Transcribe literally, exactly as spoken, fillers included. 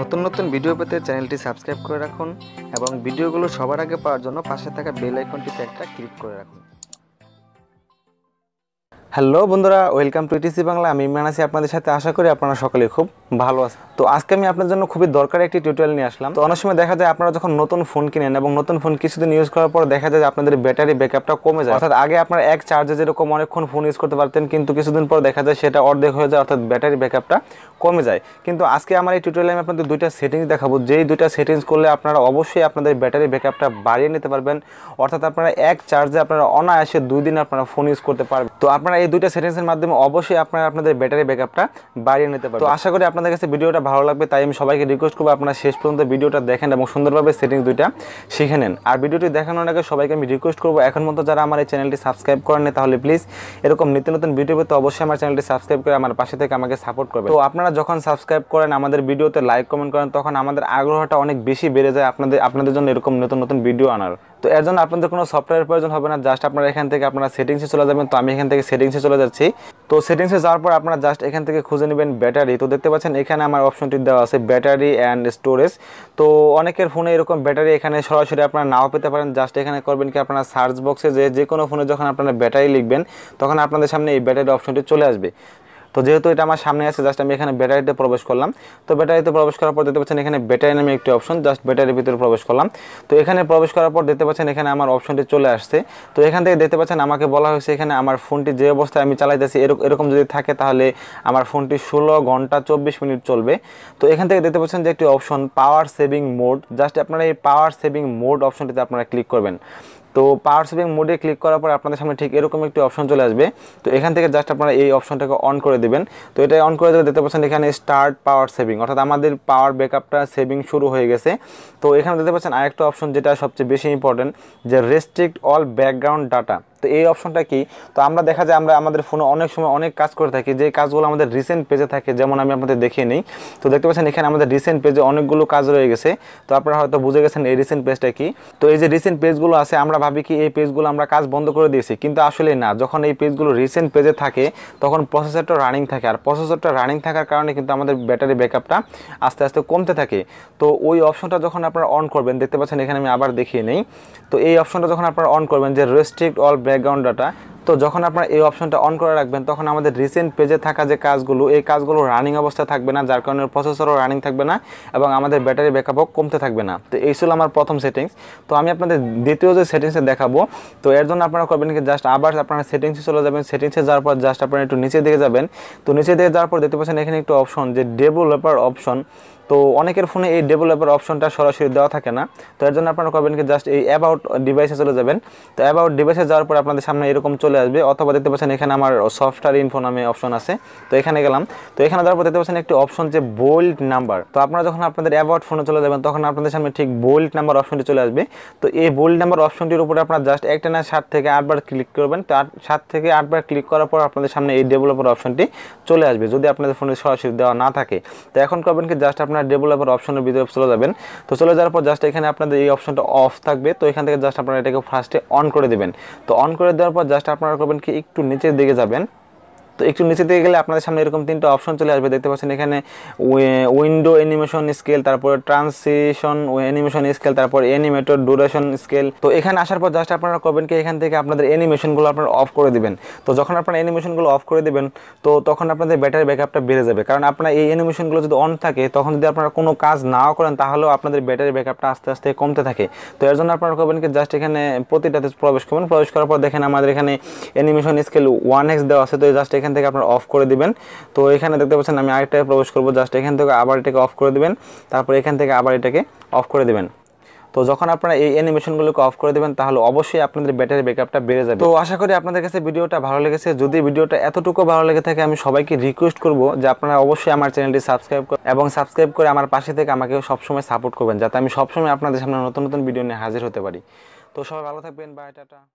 নতুন নতুন ভিডিও পেতে চ্যানেলটি সাবস্ক্রাইব করে রাখুন এবং ভিডিওগুলো সবার আগে পাওয়ার জন্য পাশে থাকা বেল আইকনটিতে একটা ক্লিক করে রাখুন। হ্যালো বন্ধুরা, ওয়েলকাম টু ইটিসি বাংলা। আমি ইমরান আছি আপনাদের সাথে। আশা করি আপনারা সকলে খুব ভালো আছেন। তো আজকে আমি আপনার জন্য খুবই দরকারি একটি টিউটোরিয়াল নিয়ে আসলাম। তো অনেক সময় দেখা যায় আপনারা যখন নতুন ফোন কিনেন এবং নতুন ফোন কিছুদিন ইউজ করার পর দেখা যায় যে আপনাদের ব্যাটারি ব্যাকআপটা কমে যায়। অর্থাৎ আগে আপনারা এক চার্জে যেরকম অনেকক্ষণ ফোন ইউজ করতে পারতেন, কিন্তু কিছুদিন পর দেখা যায় সেটা অর্ধেক হয়ে যায়, অর্থাৎ ব্যাটারি ব্যাকআপটা কমে যায়। কিন্তু আজকে আমার এই টিউটোরিয়ালে আমি আপনাদের দুইটা সেটিংস দেখাবো, যেই দুইটা সেটিংস করলে আপনারা অবশ্যই আপনাদের ব্যাটারি ব্যাকআপটা বাড়িয়ে নিতে পারবেন। অর্থাৎ আপনারা এক চার্জে আপনারা অনায়াসে দুই দিন আপনারা ফোন ইউজ করতে পারবেন। তো আপনারা এই দুইটা সেটিংসের মাধ্যমে অবশ্যই আপনারা আপনাদের ব্যাটারি ব্যাকআপটা বাড়িয়ে নিতে পারবেন। তো আশা করি আপনাদের কাছে ভিডিওটা ভালো লাগবে, তাই আমি সবাইকে রিকোয়েস্ট করবো আপনারা শেষ পর্যন্ত ভিডিওটা দেখেন এবং সুন্দরভাবে সেটিংস দুইটা শিখে নেন। আর ভিডিওটি দেখানোর আগে সবাইকে আমি রিকোয়েস্ট করবো, এখন পর্যন্ত যারা আমার এই চ্যানেলটি সাবস্ক্রাইব করেন তাহলে প্লিজ এরকম নিত্য নতুন ভিডিও পেতে অবশ্যই আমার চ্যানেলটি সাবস্ক্রাইব করে আমার পাশে থেকে আমাকে সাপোর্ট করবে। তো আপনারা যখন সাবস্ক্রাইব করেন, আমাদের ভিডিওতে লাইক কমেন্ট করেন, তখন আমাদের আগ্রহটা অনেক বেশি বেড়ে যায় আপনাদের আপনাদের জন্য এরকম নতুন নতুন ভিডিও আনার। তো এর জন্য আপনাদের কোনো সফটওয়্যার প্রয়োজন হবে না, জাস্ট আপনারা এখান থেকে আপনারা সেটিংসে চলে যাবেন। তো আমি এখান থেকে সেটিংসে চলে যাচ্ছি। তো সেটিংসে যাওয়ার পর আপনারা জাস্ট এখান থেকে খুঁজে নেবেন ব্যাটারি। তো দেখতে পাচ্ছেন এখানে আমার অপশনটি দেওয়া আছে ব্যাটারি অ্যান্ড স্টোরেজ। তো অনেকের ফোনে এরকম ব্যাটারি এখানে সরাসরি আপনারা নাও পেতে পারেন। জাস্ট এখানে করবেন কি, আপনারা সার্চ বক্সে যে যে কোনো ফোনে যখন আপনারা ব্যাটারি লিখবেন তখন আপনাদের সামনে এই ব্যাটারি অপশনটি চলে আসবে। তো যেহেতু এটা আমার সামনে আছে, জাস্ট আমি এখানে ব্যাটারিতে প্রবেশ করলাম। তো ব্যাটারিতে প্রবেশ করার পর দেখতে পাচ্ছেন এখানে ব্যাটারি নামে একটি অপশন, জাস্ট ব্যাটারির ভিতরে প্রবেশ করলাম। তো এখানে প্রবেশ করার পর দেখতে পাচ্ছেন এখানে আমার অপশনটি চলে আসছে। তো এখান থেকে দেখতে পাচ্ছেন আমাকে বলা হয়েছে এখানে আমার ফোনটি যে অবস্থায় আমি চালাইতেছি এরকম যদি থাকে তাহলে আমার ফোনটি ষোলো ঘন্টা চব্বিশ মিনিট চলবে। তো এখান থেকে দেখতে পাচ্ছেন যে একটি option power saving mode, just আপনারা এই পাওয়ার সেভিং মোড অপশনটিতে আপনারা ক্লিক করবেন। তো পাওয়ার সেভিং মোডে ক্লিক করার পর আপনাদের সামনে ঠিক এরকম একটি অপশন চলে আসবে। তো এখান থেকে জাস্ট আপনারা এই অপশনটাকে অন করে দেবেন। তো এটা অন করে দিলে দেখতে পাচ্ছেন এখানে স্টার্ট পাওয়ার সেভিং, অর্থাৎ আমাদের পাওয়ার ব্যাকআপটা সেভিং শুরু হয়ে গেছে। তো এখানে দেখতে পাচ্ছেন আরেকটা অপশন যেটা সবচেয়ে বেশি ইম্পর্টেন্ট, যে রেস্ট্রিক্ট অল ব্যাকগ্রাউন্ড ডাটা। তো এই অপশনটা কি? তো আমরা দেখা যায় আমরা আমাদের ফোনে অনেক সময় অনেক কাজ করে থাকি, যে কাজগুলো আমাদের রিসেন্ট পেজে থাকে। যেমন আমি আপনাদের দেখিয়ে নিই। তো দেখতে পাচ্ছেন এখানে আমাদের রিসেন্ট পেজে অনেকগুলো কাজ রয়ে গেছে। তো আপনারা হয়তো বুঝে গেছেন এই রিসেন্ট পেজটা কি। তো এই যে রিসেন্ট পেজগুলো আছে, আমরা ভাবি কি এই পেজগুলো আমরা কাজ বন্ধ করে দিয়েছি, কিন্তু আসলে না। যখন এই পেজগুলো রিসেন্ট পেজে থাকে তখন প্রসেসরটা রানিং থাকে, আর প্রসেসরটা রানিং থাকার কারণে কিন্তু আমাদের ব্যাটারি ব্যাকআপটা আস্তে আস্তে কমতে থাকে। তো ওই অপশনটা যখন আপনারা অন করবেন, দেখতে পাচ্ছেন এখানে আমি আবার দেখিয়ে নিই। তো এই অপশনটা যখন আপনারা অন করবেন, যে রেস্ট্রিক্ট অল ব্যাকগ্রাউন্ড ডাটা, তো যখন আপনারা এই অপশনটা অন করে রাখবেন তখন আমাদের রিসেন্ট পেজে থাকা যে কাজগুলো, এই কাজগুলো রানিং অবস্থায় থাকবে না, যার কারণে প্রসেসরও রানিং থাকবে না এবং আমাদের ব্যাটারি ব্যাকআপও কমতে থাকবে না। তো এই ছিল আমার প্রথম সেটিংস। তো আমি আপনাদের দ্বিতীয় যে সেটিংসে দেখাবো। তো এর জন্য আপনারা করবেন কি, জাস্ট আবার আপনারা সেটিংসে চলে যাবেন। সেটিংসে যাওয়ার পর জাস্ট আপনারা একটু নিচে দিকে যাবেন। তো নিচে দিকে যাওয়ার পর দেখতে পাচ্ছেন এখানে একটু অপশন, যে ডেভেলপার অপশন। তো অনেকের ফোনে এই ডেভেলপার অপশনটা সরাসরি দেওয়া থাকে না। তো এর জন্য আপনারা করবেন কি, জাস্ট এই অ্যাবাউট ডিভাইসে চলে যাবেন। তো অ্যাবাউট ডিভাইসে যাওয়ার পর আপনাদের সামনে এরকম চলে আসবে, অথবা দেখতে পাচ্ছেন এখানে আমার সফটওয়্যার ইনফো নামে অপশন আছে। তো এখানে গেলাম। তো এখানে যাওয়ার পর দেখতে পাচ্ছেন একটি অপশন, যে বোল্ড নাম্বার। তো আপনারা যখন আপনাদের অ্যাবাউট ফোনে চলে যাবেন তখন আপনাদের সামনে ঠিক বোল্ড নাম্বার অপশনটি চলে আসবে। তো এই বোল্ড নাম্বার অপশনটির উপরে আপনারা জাস্ট একটা না সাত থেকে আটবার ক্লিক করবেন। তো আট সাত থেকে আটবার ক্লিক করার পর আপনাদের সামনে এই ডেভেলপার অপশনটি চলে আসবে, যদি আপনাদের ফোনে সরাসরি দেওয়া না থাকে। তো এখন করবেন কি, জাস্ট আপনার ডেভেলপার অপশনের ভিতরে চলে যাবেন। তো চলে যাওয়ার পর জাস্ট এখানে আপনাদের এই অপশনটা অফ থাকবে। তো এখান থেকে জাস্ট আপনারা এটাকে ফার্স্টে অন করে দেবেন। তো অন করে দেওয়ার পর জাস্ট আপনারা করবেন কি, একটু নিচের দিকে যাবেন। তো একটু নিচে দিকে গেলে আপনাদের সামনে এরকম তিনটা অপশন চলে আসবে। দেখতে পাচ্ছেন এখানে উইন্ডো অ্যানিমেশন স্কেল, তারপর ট্রান্সিশন অ্যানিমেশন স্কেল, তারপর অ্যানিমেটর ডিউরেশন স্কেল। তো এখানে আসার পর জাস্ট আপনারা করবেন কি, এখান থেকে আপনাদের অ্যানিমেশনগুলো আপনারা অফ করে দেবেন। তো যখন আপনারা অ্যানিমেশনগুলো অফ করে দেবেন তো তখন আপনাদের ব্যাটারি ব্যাকআপটা বেড়ে যাবে, কারণ আপনার এই অ্যানিমেশনগুলো যদি অন থাকে তখন যদি আপনারা কোনো কাজ নাও করেন তাহলেও আপনাদের ব্যাটারি ব্যাকআপটা আস্তে আস্তে কমতে থাকে। তো এর জন্য আপনারা করবেন কি, জাস্ট এখানে প্রতিটাতে প্রবেশ করবেন। প্রবেশ করার পর দেখেন আমাদের এখানে অ্যানিমেশন স্কেল ওয়ান এক্স দেওয়া আছে। তো জাস্ট এখান থেকে আপনারা অফ করে দিবেন। তো এখানে দেখতে পাচ্ছেন আমি আরেকটাকে প্রবেশ করবো। জাস্ট এখান থেকে আবার এটাকে অফ করে দিবেন, তারপর এখান থেকে আবার এটাকে অফ করে দিবেন। তো যখন আপনারা এই অ্যানিমেশনগুলোকে অফ করে দেবেন তাহলে অবশ্যই আপনাদের ব্যাটারি ব্যাকআপটা বেড়ে যাবে। তো আশা করি আপনাদের কাছে ভিডিওটা ভালো লেগেছে। যদি ভিডিওটা এতটুকু ভালো লেগে থাকে, আমি সবাইকে রিকোয়েস্ট করব যে আপনারা অবশ্যই আমার চ্যানেলটি সাবস্ক্রাইব করুন এবং সাবস্ক্রাইব করে আমার পাশে থেকে আমাকে সবসময় সাপোর্ট করবেন, যাতে আমি সবসময় আপনাদের সামনে নতুন নতুন ভিডিও নিয়ে হাজির হতে পারি। তো সবাই ভালো থাকবেন। Bye, tata.